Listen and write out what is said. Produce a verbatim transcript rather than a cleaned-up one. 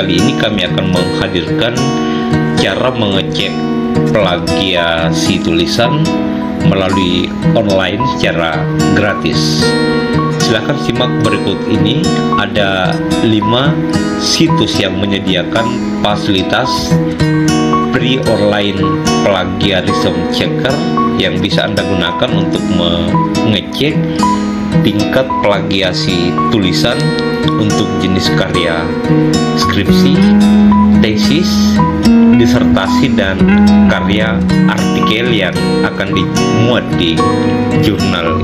kali ini kami akan menghadirkan cara mengecek plagiasi tulisan melalui online secara gratis. Silahkan simak berikut ini. Ada lima situs yang menyediakan fasilitas free online plagiarism checker yang bisa Anda gunakan untuk mengecek tingkat plagiasi tulisan untuk jenis karya skripsi, tesis, disertasi, dan karya artikel yang akan dimuat di jurnal